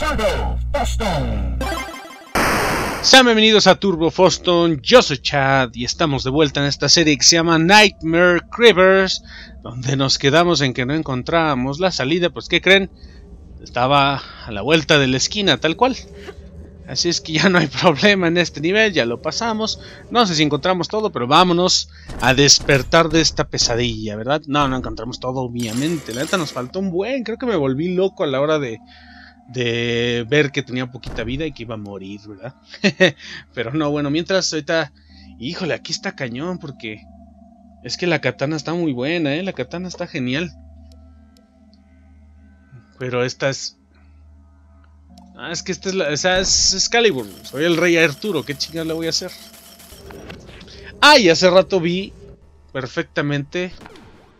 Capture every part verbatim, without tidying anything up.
Turbo Fozton. Sean bienvenidos a Turbo Fozton, yo soy Chad y estamos de vuelta en esta serie que se llama Nightmare Creepers, donde nos quedamos en que no encontrábamos la salida, pues ¿qué creen? Estaba a la vuelta de la esquina, tal cual. Así es que ya no hay problema en este nivel, ya lo pasamos. No sé si encontramos todo, pero vámonos a despertar de esta pesadilla, ¿verdad? No, no encontramos todo, obviamente. La neta nos faltó un buen. Creo que me volví loco a la hora de, de ver que tenía poquita vida y que iba a morir, ¿verdad? Pero no, bueno, mientras ahorita... Híjole, aquí está cañón porque... Es que la katana está muy buena, ¿eh? La katana está genial. Pero esta es... Ah, es que esta es la... O sea, es Excalibur. Soy el rey Arturo. ¿Qué chingas le voy a hacer? Ah, y hace rato vi perfectamente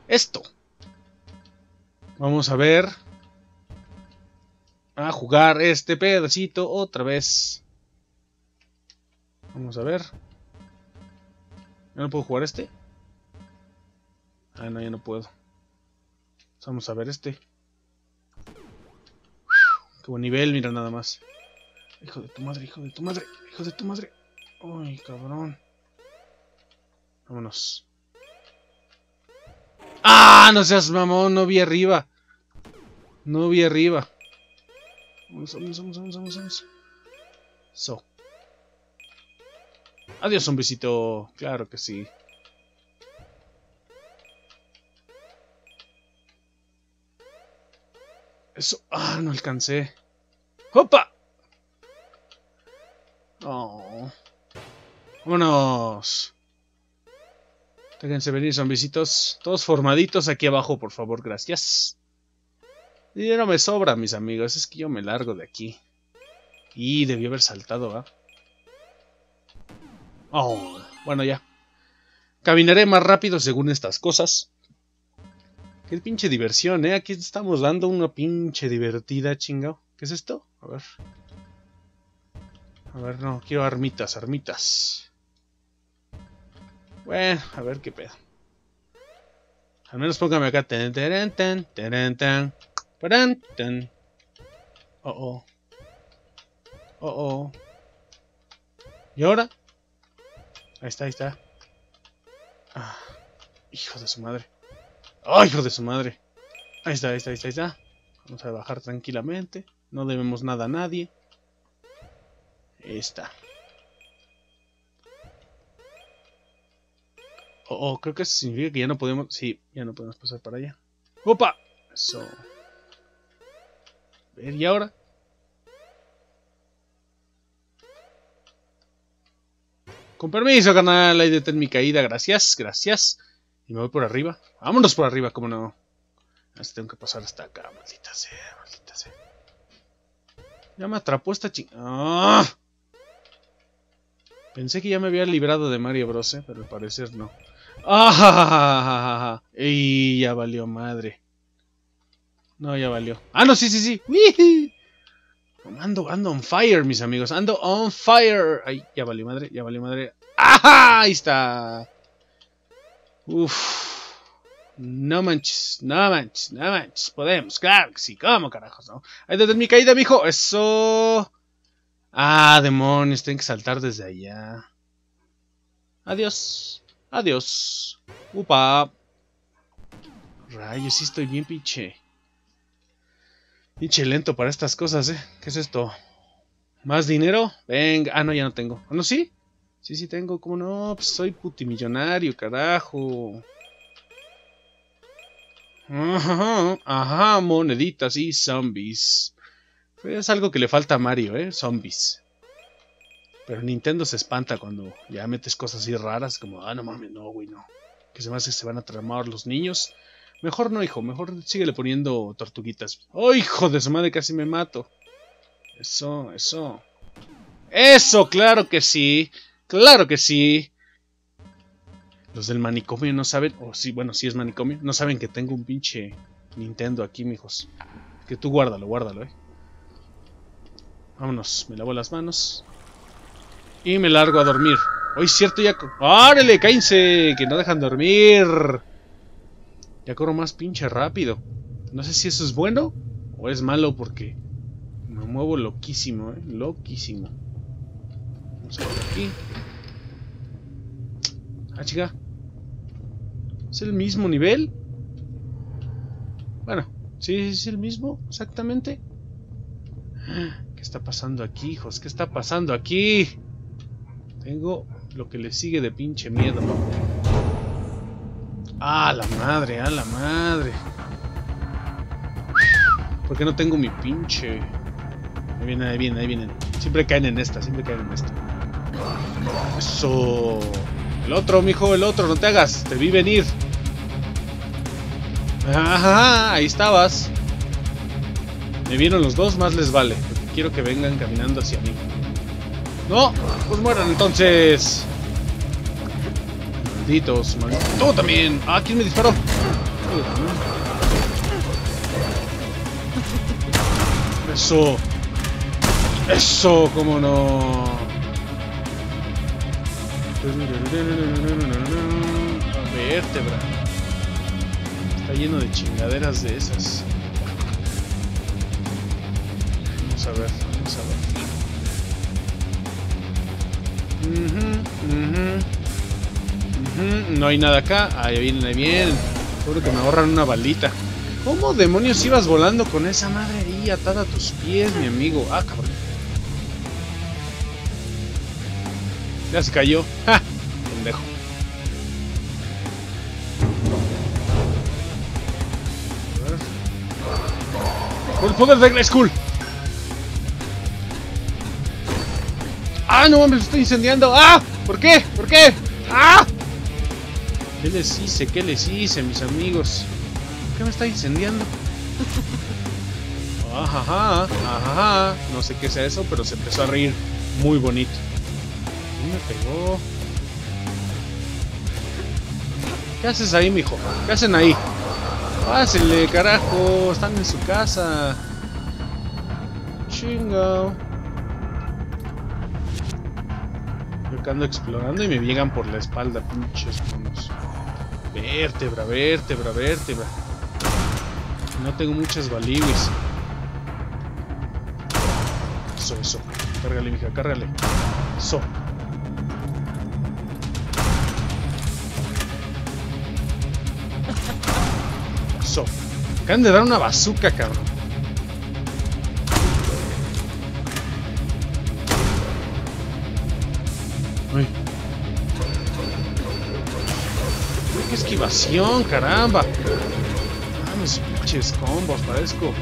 esto. Vamos a ver. A jugar este pedacito otra vez. Vamos a ver. ¿Ya no puedo jugar este? Ah, no, ya no puedo. Vamos a ver este. Qué buen nivel, mira nada más. Hijo de tu madre, hijo de tu madre, hijo de tu madre. Ay, cabrón. Vámonos. ¡Ah! No seas mamón, no vi arriba. No vi arriba. Vamos, vamos, vamos, vamos, vamos, vamos. So. Adiós, un besito. Claro que sí. Eso. Ah, no alcancé. ¡Opa! Oh. Vámonos. Déjense venir, zombisitos. Todos formaditos aquí abajo, por favor, gracias. Dinero me sobra, mis amigos. Es que yo me largo de aquí. Y debió haber saltado, ¿ah? ¿eh? Oh, bueno, ya. Caminaré más rápido según estas cosas. Qué pinche diversión, eh. Aquí estamos dando una pinche divertida, chingado. ¿Qué es esto? A ver. A ver, no. Quiero armitas, armitas. Bueno, a ver qué pedo. Al menos póngame acá. Ten, ten, ten, ten, ten, ten, ten. Oh, oh. Oh, oh. ¿Y ahora? Ahí está, ahí está. Ah, hijo de su madre. ¡Ay, hijo de su madre! Ahí está, ahí está, ahí está, ahí está. Vamos a bajar tranquilamente. No debemos nada a nadie. Ahí está. Oh, oh, creo que eso significa que ya no podemos... Sí, ya no podemos pasar para allá. ¡Opa! Eso. A ver, ¿y ahora? Con permiso, canal. Ahí detén mi caída. Gracias, gracias. Y me voy por arriba. Vámonos por arriba, como no. Así tengo que pasar hasta acá. Maldita sea, maldita sea. Ya me atrapó esta ching... ¡Ah! Pensé que ya me había librado de Mario Bros, ¿eh? Pero al parecer no. ¡Ah! Y ya valió madre. No, ya valió. ¡Ah, no! Sí, sí, sí. ¡Wii! Ando, ando on fire, mis amigos. Ando on fire. Ay, ya valió madre, ya valió madre. ¡Ah! Ahí está. Uff, no manches, no manches, no manches, podemos, claro que sí, ¿cómo carajos, no? Ahí desde mi caída, mijo, eso. Ah, demonios, tienen que saltar desde allá. Adiós, adiós, upa. Rayos, sí estoy bien pinche. Pinche lento para estas cosas, ¿eh? ¿Qué es esto? ¿Más dinero? Venga, ah, no, ya no tengo, ¿no sí? Sí, sí tengo, ¿cómo no? Pues soy putimillonario, carajo. Ajá, ajá, moneditas y zombies. Es algo que le falta a Mario, ¿eh? Zombies. Pero Nintendo se espanta cuando ya metes cosas así raras, como, ah, no mames, no, güey, no. Que se me hace que se van a tramar los niños. Mejor no, hijo, mejor síguele poniendo tortuguitas. ¡Oh, hijo de su madre, casi me mato! Eso, eso. ¡Eso, claro que sí! ¡Claro que sí! Los del manicomio no saben... O oh, sí, bueno, sí es manicomio. No saben que tengo un pinche Nintendo aquí, mijos. Que tú guárdalo, guárdalo, eh. Vámonos, me lavo las manos. Y me largo a dormir. Hoy es cierto, ya... ¡Árale, cállense! Que no dejan dormir. Ya corro más pinche rápido. No sé si eso es bueno o es malo porque... Me muevo loquísimo, eh. Loquísimo. Vamos a ver aquí. Ah, chica. ¿Es el mismo nivel? Bueno, sí, es el mismo, exactamente. ¿Qué está pasando aquí, hijos? ¿Qué está pasando aquí? Tengo lo que le sigue de pinche miedo. ¡Ah, la madre! ¡Ah, la madre! ¿Por qué no tengo mi pinche? Ahí vienen, ahí vienen, ahí vienen. Siempre caen en esta, siempre caen en esta. ¡Eso! El otro, mijo, el otro, no te hagas. Te vi venir. Ajá, ahí estabas. Me vieron los dos, más les vale. Porque quiero que vengan caminando hacia mí. No, pues mueran entonces. Malditos, malditos. Tú también. Ah, ¿quién me disparó? Eso. Eso, cómo no. La vértebra. Está lleno de chingaderas de esas. Vamos a ver, vamos a ver. Uh-huh, uh-huh, uh-huh. No hay nada acá. Ahí vienen, ahí vienen. Seguro que me ahorran una balita. ¿Cómo demonios ibas volando con esa madre ahí atada a tus pies, mi amigo? Ah, cabrón. Ya se cayó. ¡Ja! Pendejo. ¡El poder de Grey School! ¡Ah, no mames! ¡Me estoy incendiando! ¡Ah! ¿Por qué? ¿Por qué? ¡Ah! ¿Qué les hice? ¿Qué les hice, mis amigos? ¿Por qué me está incendiando? ¡Ajá! ¡Ajá! No sé qué sea eso, pero se empezó a reír muy bonito. Y me pegó. ¿Qué haces ahí, mijo? ¿Qué hacen ahí? ¡Pásenle, carajo! ¡Están en su casa! ¡Chingo! Ando explorando y me llegan por la espalda, pinches monos. Vértebra, vértebra, vértebra. No tengo muchas baliwis. Eso, eso. Cárgale, mija, cárgale. Eso. Eso. Acaban de dar una bazooka, cabrón. ¡Qué esquivación, caramba! ¡Ah, mis pinches combos, parezco!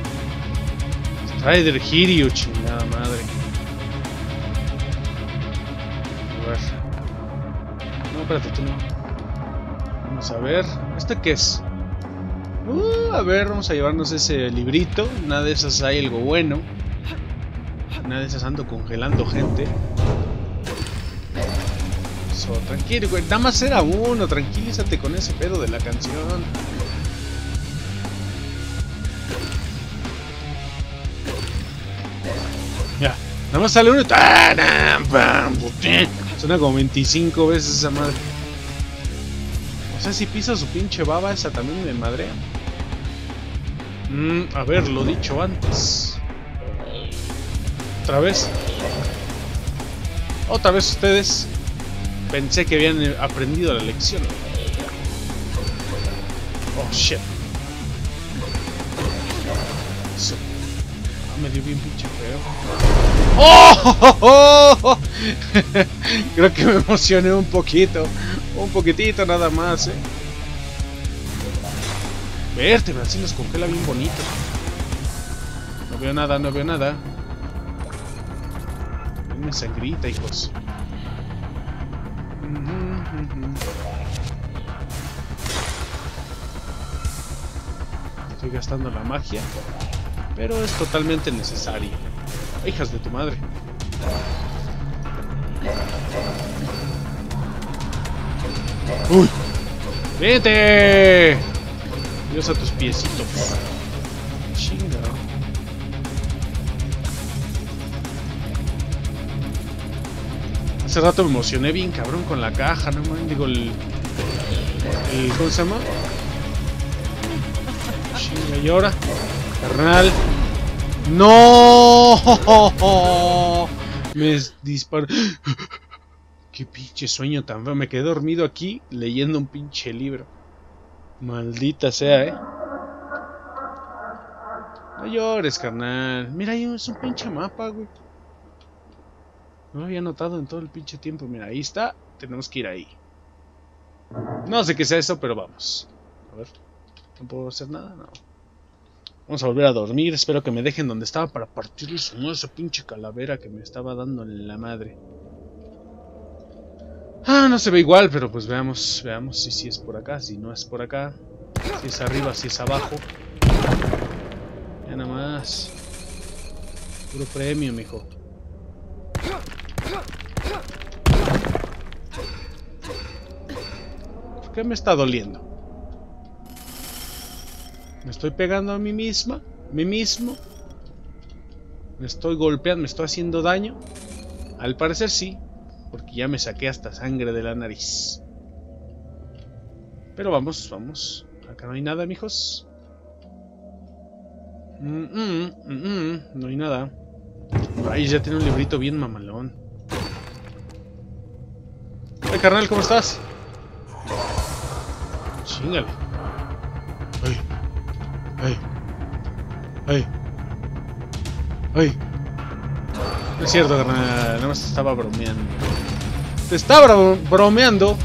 Strider Hiryu, chingada madre. A ver. No, espérate, tú no. Vamos a ver. ¿Este qué es? Uh, a ver, vamos a llevarnos ese librito. Nada de esas hay algo bueno. Nada de esas ando congelando gente. Tranquilo, güey, nada más era uno. Tranquilízate con ese pedo de la canción. Ya, nada más sale uno y... Suena como veinticinco veces esa madre. O sea, si pisa su pinche baba, esa también me madrea. Mm, a ver, lo dicho antes. Otra vez. Otra vez ustedes. Pensé que habían aprendido la lección. Oh, shit. Eso. Ah, me dio bien pinche feo. ¡Oh! ¡Oh, oh, oh! Creo que me emocioné un poquito. Un poquitito nada más, eh. Vértebra, así los congela bien bonito. No veo nada, no veo nada. Denme sangrita, hijos. Estoy gastando la magia, pero es totalmente necesario. Hijas de tu madre. ¡Uy! ¡Vete! Dios a tus piecitos. Chinga. Hace rato me emocioné bien cabrón con la caja, no man, digo el, el ¿cómo se llama? Chinga, y ahora, carnal, ¡No! Me disparó. ¡Qué pinche sueño tan feo! Me quedé dormido aquí leyendo un pinche libro. Maldita sea, ¿eh? No llores, carnal. Mira, ahí es un pinche mapa, güey. No lo había notado en todo el pinche tiempo. Mira, ahí está. Tenemos que ir ahí. No sé qué sea eso, pero vamos. A ver. ¿No puedo hacer nada? No. Vamos a volver a dormir. Espero que me dejen donde estaba para partirle su madre, esa pinche calavera que me estaba dando en la madre. Ah, no se ve igual, pero pues veamos. Veamos si, si es por acá, si no es por acá. Si es arriba, si es abajo. Ya nada más. Puro premio, mijo. ¿Por qué me está doliendo? Me estoy pegando a mí misma, mí mismo. Me estoy golpeando, me estoy haciendo daño. Al parecer sí, porque ya me saqué hasta sangre de la nariz. Pero vamos, vamos. Acá no hay nada, mijos. Mm -mm, mm -mm, no hay nada. Ay, ya tiene un librito bien mamalón. Hey, carnal, ¿cómo estás? Chíngale. Ay. Ay. Ay. Ay. No es cierto, carnal. Nada más estaba bromeando. Te estaba bro bromeando.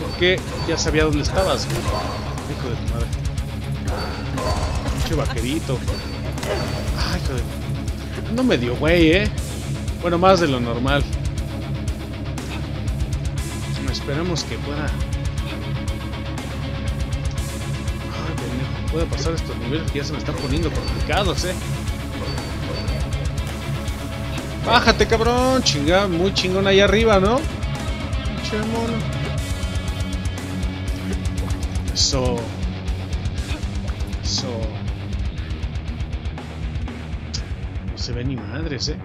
Porque ya sabía dónde estabas, güey. Hijo de tu madre. Pinche vaquerito. Ay, hijo de... No me dio, güey, eh. Bueno, más de lo normal. Esperemos que pueda... Puede pasar estos niveles que ya se me están poniendo complicados, eh. Bájate, cabrón. Chinga, muy chingón ahí arriba, ¿no? Che mono. Eso. Eso. No se ve ni madres, eh.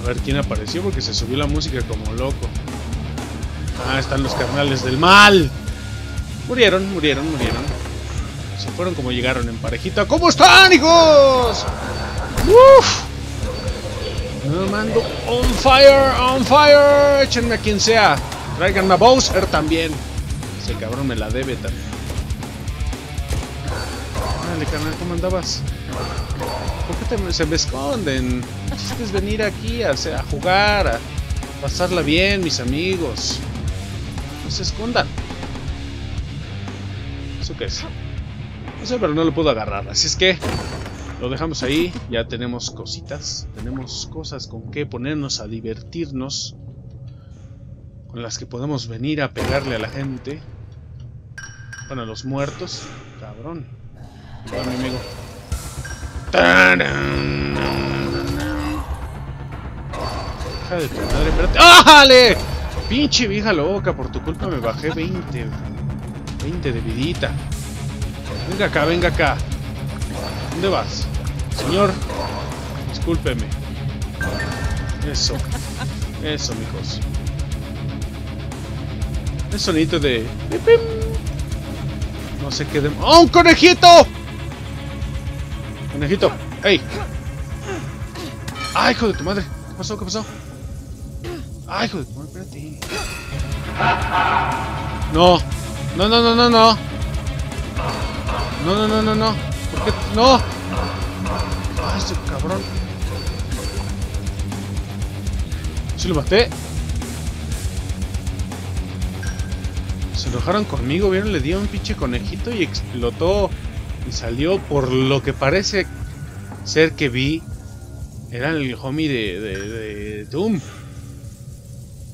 A ver quién apareció porque se subió la música como loco. Ah, están los carnales del mal. Murieron, murieron, murieron. Se fueron como llegaron en parejita. ¿Cómo están, hijos? ¡Uf! No mando. On fire, on fire. Échenme a quien sea. Traigan a Bowser también. Ese cabrón me la debe también. Dale, carnal, ¿cómo andabas? ¿Por qué te, se me esconden? Necesitas venir aquí a, a jugar, a pasarla bien, mis amigos. No se escondan. ¿Eso qué es? No sé, pero no lo puedo agarrar. Así es que lo dejamos ahí. Ya tenemos cositas. Tenemos cosas con que ponernos a divertirnos. Con las que podemos venir a pegarle a la gente. Bueno, a los muertos. Cabrón. Hola, mi amigo. ¡Tarán! Hija de tu madre, espérate. ¡Ájale! ¡Oh, pinche vieja loca! Por tu culpa me bajé veinte. veinte de vidita. Venga acá, venga acá. ¿Dónde vas? Señor, discúlpeme. Eso. Eso, mijos. El sonido de... No sé qué de... ¡Oh, un conejito! Conejito, ¡ey! ¡Ay, hijo de tu madre! ¿Qué pasó? ¿Qué pasó? ¡Ay, hijo de tu madre! Espérate. No. No, no, no, no, no. No, no, no, no, no. ¿Por qué? ¡No! ¡Ah, ese cabrón! ¿Sí lo maté? Se enojaron conmigo, ¿vieron? Le dio un pinche conejito y explotó. Y salió por lo que parece ser que vi. Era el homie de, de, de Doom.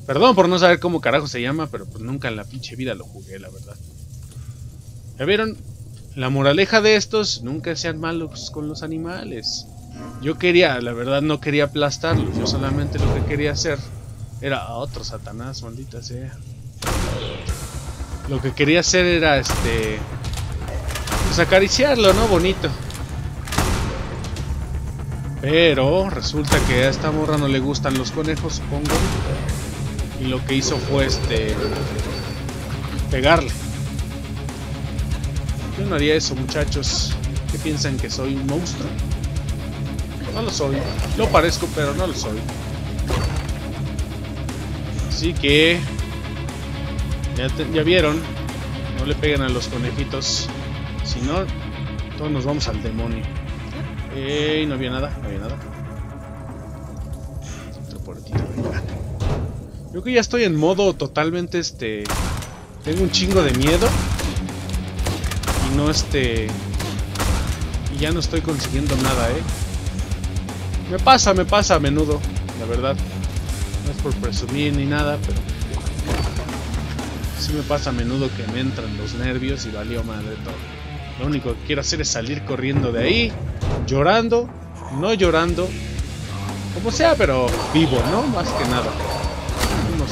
Perdón por no saber cómo carajo se llama, pero pues nunca en la pinche vida lo jugué, la verdad. ¿Ya vieron? La moraleja de estos, nunca sean malos con los animales. Yo quería, la verdad no quería aplastarlos, yo solamente lo que quería hacer era a otro Satanás, maldita sea. Lo que quería hacer era este... pues acariciarlo, ¿no? Bonito. Pero resulta que a esta morra no le gustan los conejos, supongo. Y lo que hizo fue este... pegarle. Yo no haría eso, muchachos. que piensan que soy un monstruo. No lo soy. Lo parezco, pero no lo soy. Así que... Ya, te, ya vieron. No le peguen a los conejitos. Si no, todos nos vamos al demonio. Ey, no había nada, no había nada. Otra puertita. Yo que ya estoy en modo totalmente este... Tengo un chingo de miedo. Y no este... Y ya no estoy consiguiendo nada, eh. Me pasa, me pasa a menudo, la verdad. No es por presumir ni nada, pero... Sí me pasa a menudo que me entran los nervios y valió madre todo. Lo único que quiero hacer es salir corriendo de ahí, llorando, no llorando, como sea, pero vivo, ¿no? Más que nada. Unos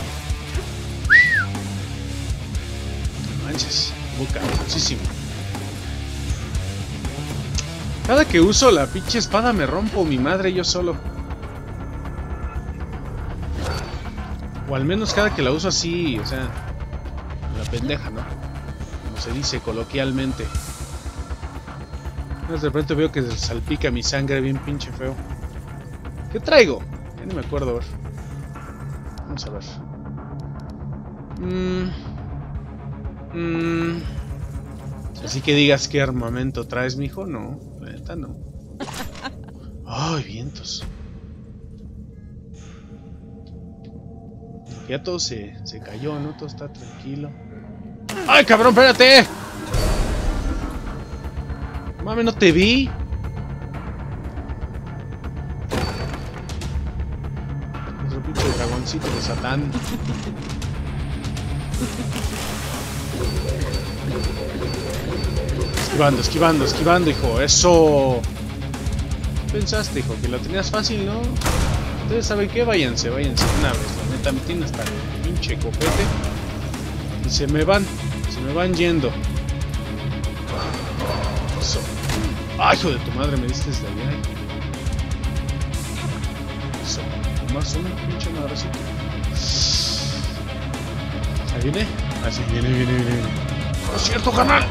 No manches, boca, muchísimo. Cada que uso la pinche espada me rompo mi madre yo solo. O al menos cada que la uso así, o sea, la pendeja, ¿no? Como se dice coloquialmente. De repente veo que se salpica mi sangre bien pinche feo. ¿Qué traigo? Ya ni me acuerdo, a ver. Vamos a ver. Mm. Mm. Así que digas qué armamento traes, mijo. No, la neta no. Ay, vientos. Ya todo se, se cayó, ¿no? Todo está tranquilo. ¡Ay, cabrón, espérate! Mami, no te vi. Otro pinche dragoncito de Satán. Esquivando, esquivando, esquivando, hijo. Eso. Pensaste, hijo, que la tenías fácil, ¿no? Ustedes saben qué, váyanse, váyanse una vez. La neta me tiene hasta el pinche copete. Y se me van, se me van yendo. Eso. ¡Ay, hijo de tu madre! Me diste desde allá. Eso. Más una pinche madrecita. ¿Ahí viene? Así viene, viene, viene. ¡No es cierto, canal!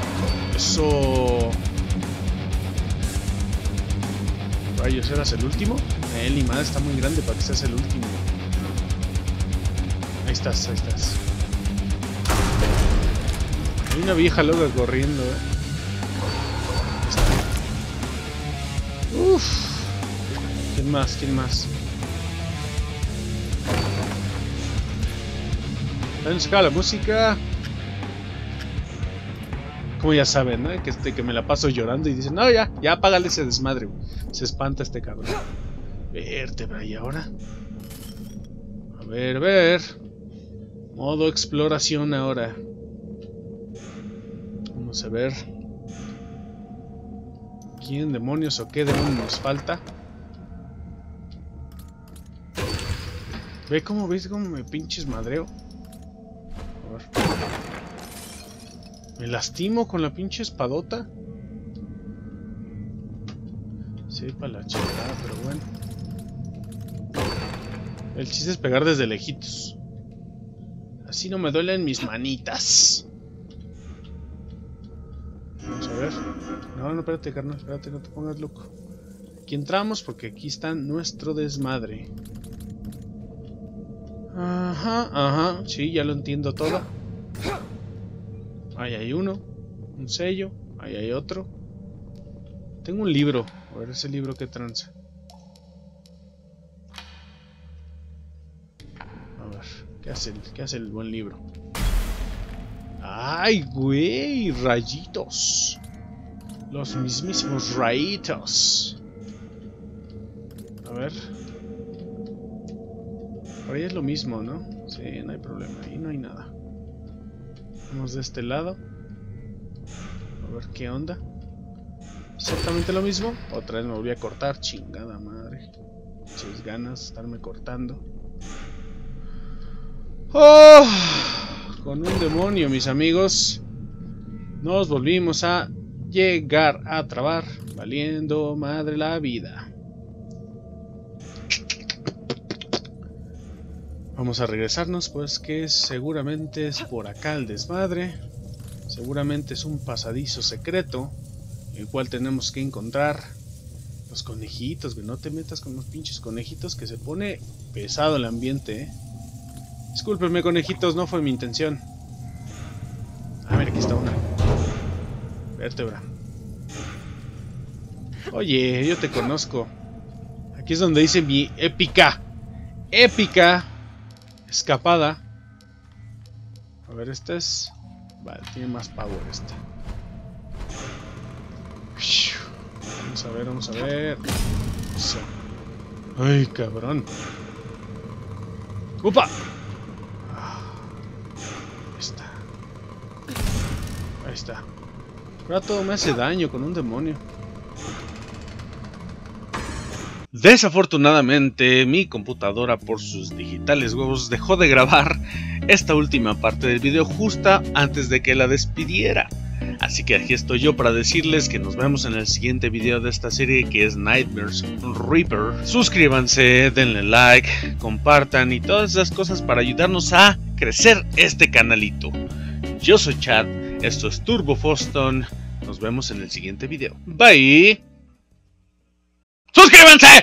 Eso. Rayos, ¿eras el último? El y madre está muy grande para que seas el último. Ahí estás, ahí estás. Hay una vieja loca corriendo, eh. Uff, ¿quién más? ¿Quién más? Vamos a sacar la música. Como ya saben, ¿no? Que, este, que me la paso llorando y dicen, no, ya, ya apágale ese desmadre, güey. Se espanta este cabrón. Vértebra, ¿y ahora? A ver, a ver. Modo exploración ahora. Vamos a ver. ¿Quién demonios o qué demonios nos falta? ¿Ve cómo veis cómo me pinches madreo? A ver. ¿Me lastimo con la pinche espadota? Sí, para la chingada, pero bueno. El chiste es pegar desde lejitos. Así no me duelen mis manitas. Vamos a ver. No, no, espérate, carnal, espérate, no te pongas loco. Aquí entramos porque aquí está nuestro desmadre. Ajá, ajá, sí, ya lo entiendo todo. Ahí hay uno, un sello, ahí hay otro. Tengo un libro, a ver ese libro que tranza. A ver, ¿qué hace el, qué hace el buen libro? ¡Ay, güey! ¡Rayitos! Los mismísimos rayitos. A ver. Por ahí es lo mismo, ¿no? Sí, no hay problema. Ahí no hay nada. Vamos de este lado. A ver qué onda. exactamente lo mismo. Otra vez me volví a cortar, chingada madre. Sus ganas de estarme cortando. ¡Oh! Con un demonio, mis amigos. Nos volvimos a llegar a trabar, valiendo madre la vida. Vamos a regresarnos, pues que seguramente es por acá el desmadre. Seguramente es un pasadizo secreto, el cual tenemos que encontrar los conejitos, que no te metas con los pinches conejitos, que se pone pesado el ambiente, ¿eh? Discúlpenme, conejitos, no fue mi intención. A ver, aquí está una vértebra. Oye, yo te conozco. Aquí es donde hice mi épica, épica escapada. A ver, esta es... Vale, tiene más power esta. Vamos a ver, vamos a ver. Eso. Ay, cabrón. ¡Upa! Ahí está. Ahí está. Ahora todo me hace daño con un demonio. Desafortunadamente, mi computadora, por sus digitales huevos, dejó de grabar esta última parte del video justo antes de que la despidiera. Así que aquí estoy yo para decirles que nos vemos en el siguiente video de esta serie, que es Nightmare Reaper. Suscríbanse, denle like, compartan y todas esas cosas para ayudarnos a crecer este canalito. Yo soy Chad, esto es Turbo Fozton, nos vemos en el siguiente video. Bye. ¡Suscríbanse!